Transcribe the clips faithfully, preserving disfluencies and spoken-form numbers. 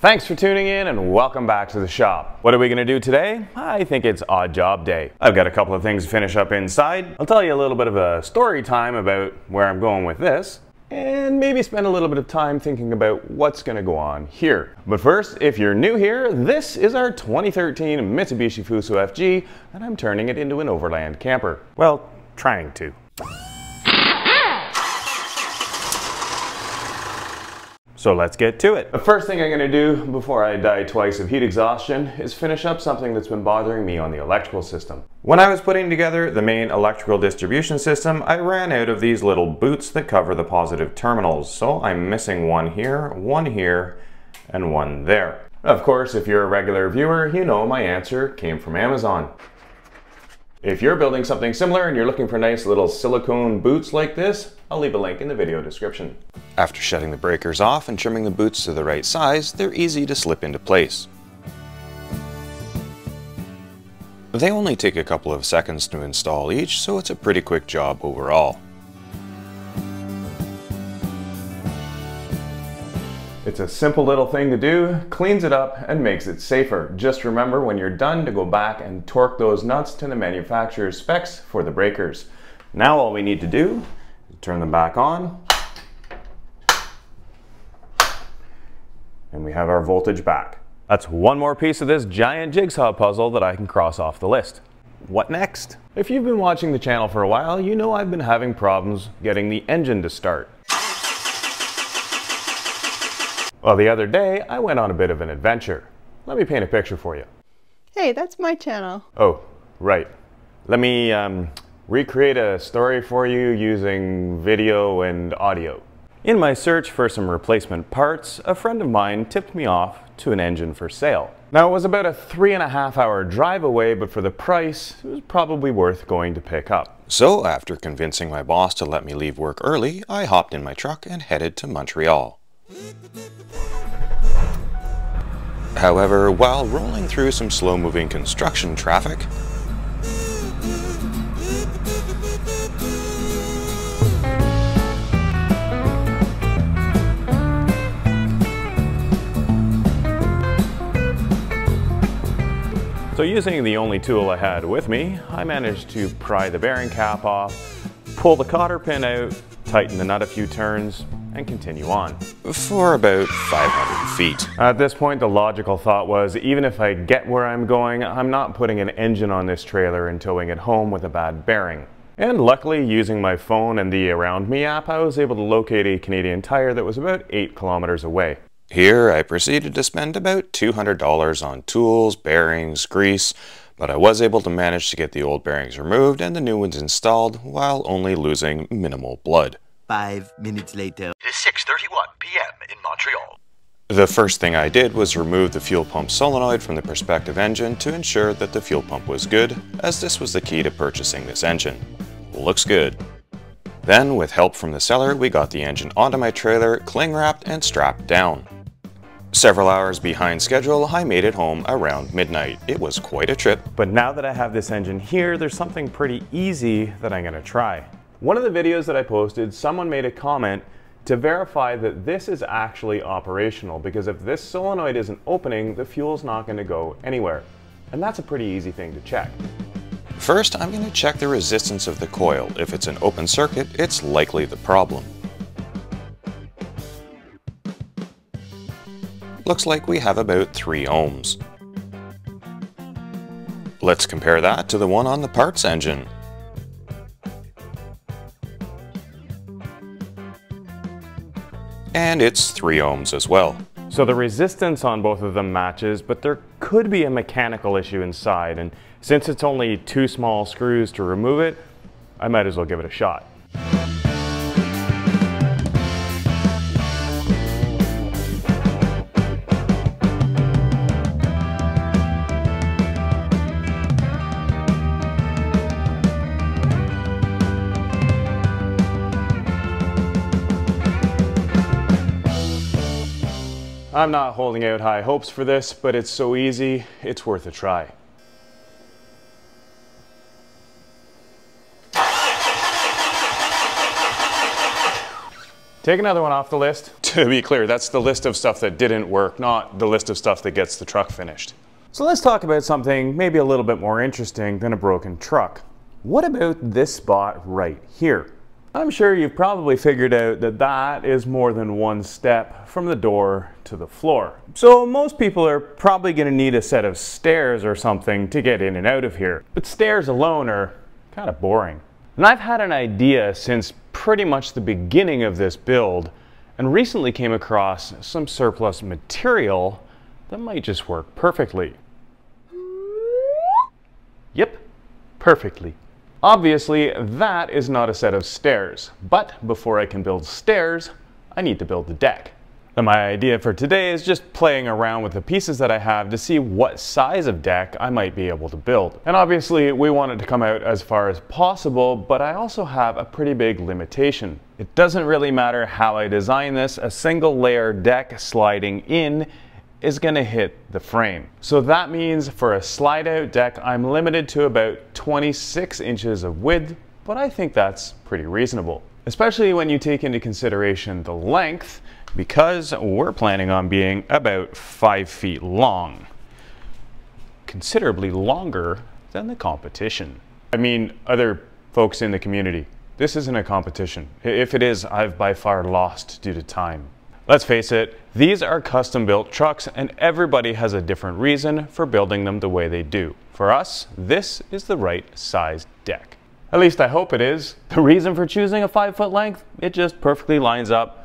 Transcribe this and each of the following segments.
Thanks for tuning in and welcome back to the shop. What are we gonna do today? I think it's odd job day. I've got a couple of things to finish up inside. I'll tell you a little bit of a story time about where I'm going with this, and maybe spend a little bit of time thinking about what's gonna go on here. But first, if you're new here, this is our twenty thirteen Mitsubishi Fuso F G, and I'm turning it into an overland camper. Well, trying to. So let's get to it. The first thing I'm gonna do before I die twice of heat exhaustion is finish up something that's been bothering me on the electrical system. When I was putting together the main electrical distribution system, I ran out of these little boots that cover the positive terminals. So I'm missing one here, one here, and one there. Of course, if you're a regular viewer, you know my answer came from Amazon. If you're building something similar and you're looking for nice little silicone boots like this, I'll leave a link in the video description. After shutting the breakers off and trimming the boots to the right size, they're easy to slip into place. They only take a couple of seconds to install each, so it's a pretty quick job overall. It's a simple little thing to do, cleans it up and makes it safer. Just remember when you're done to go back and torque those nuts to the manufacturer's specs for the breakers. Now all we need to do is turn them back on, and we have our voltage back. That's one more piece of this giant jigsaw puzzle that I can cross off the list. What next? If you've been watching the channel for a while, you know I've been having problems getting the engine to start. Well, the other day, I went on a bit of an adventure. Let me paint a picture for you. Hey, that's my channel. Oh, right. Let me um, recreate a story for you using video and audio. In my search for some replacement parts, a friend of mine tipped me off to an engine for sale. Now, it was about a three and a half hour drive away, but for the price, it was probably worth going to pick up. So, after convincing my boss to let me leave work early, I hopped in my truck and headed to Montreal. However, while rolling through some slow-moving construction traffic, so using the only tool I had with me, I managed to pry the bearing cap off, pull the cotter pin out, tighten the nut a few turns, and continue on. For about five hundred feet. At this point, the logical thought was, even if I get where I'm going, I'm not putting an engine on this trailer and towing it home with a bad bearing. And luckily, using my phone and the Around Me app, I was able to locate a Canadian Tire that was about eight kilometers away. Here, I proceeded to spend about two hundred dollars on tools, bearings, grease, but I was able to manage to get the old bearings removed and the new ones installed while only losing minimal blood. Five minutes later. It is six thirty-one p m in Montreal. The first thing I did was remove the fuel pump solenoid from the prospective engine to ensure that the fuel pump was good, as this was the key to purchasing this engine. Looks good. Then, with help from the seller, we got the engine onto my trailer, cling wrapped and strapped down. Several hours behind schedule, I made it home around midnight. It was quite a trip. But now that I have this engine here, there's something pretty easy that I'm gonna try. One of the videos that I posted, someone made a comment to verify that this is actually operational, because if this solenoid isn't opening, the fuel's not going to go anywhere. And that's a pretty easy thing to check. First, I'm going to check the resistance of the coil. If it's an open circuit, it's likely the problem. Looks like we have about three ohms. Let's compare that to the one on the parts engine. And it's three ohms as well. So the resistance on both of them matches, but there could be a mechanical issue inside, and since it's only two small screws to remove it, I might as well give it a shot. I'm not holding out high hopes for this, but it's so easy, it's worth a try. Take another one off the list. To be clear, that's the list of stuff that didn't work, not the list of stuff that gets the truck finished. So let's talk about something maybe a little bit more interesting than a broken truck. What about this spot right here? I'm sure you've probably figured out that that is more than one step from the door to the floor. So most people are probably going to need a set of stairs or something to get in and out of here. But stairs alone are kind of boring. And I've had an idea since pretty much the beginning of this build, and recently came across some surplus material that might just work perfectly. Yep, perfectly. Obviously, that is not a set of stairs, but before I can build stairs, I need to build the deck. And my idea for today is just playing around with the pieces that I have to see what size of deck I might be able to build. And obviously we want it to come out as far as possible, but I also have a pretty big limitation. It doesn't really matter how I design this, a single layer deck sliding in is going to hit the frame. So that means for a slide out deck I'm limited to about twenty-six inches of width, but I think that's pretty reasonable. Especially when you take into consideration the length, because we're planning on being about five feet long. Considerably longer than the competition. I mean, other folks in the community. This isn't a competition. If it is, I've by far lost due to time. Let's face it, these are custom-built trucks and everybody has a different reason for building them the way they do. For us, this is the right size deck. At least I hope it is. The reason for choosing a five foot length, it just perfectly lines up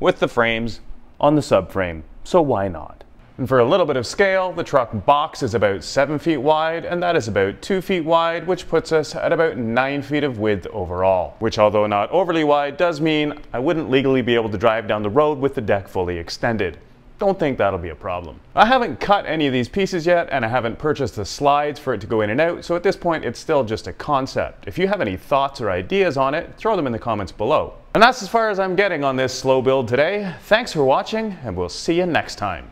with the frames on the subframe, so why not? And for a little bit of scale, the truck box is about seven feet wide and that is about two feet wide, which puts us at about nine feet of width overall. Which, although not overly wide, does mean I wouldn't legally be able to drive down the road with the deck fully extended. Don't think that'll be a problem. I haven't cut any of these pieces yet and I haven't purchased the slides for it to go in and out, so at this point it's still just a concept. If you have any thoughts or ideas on it, throw them in the comments below. And that's as far as I'm getting on this slow build today. Thanks for watching and we'll see you next time.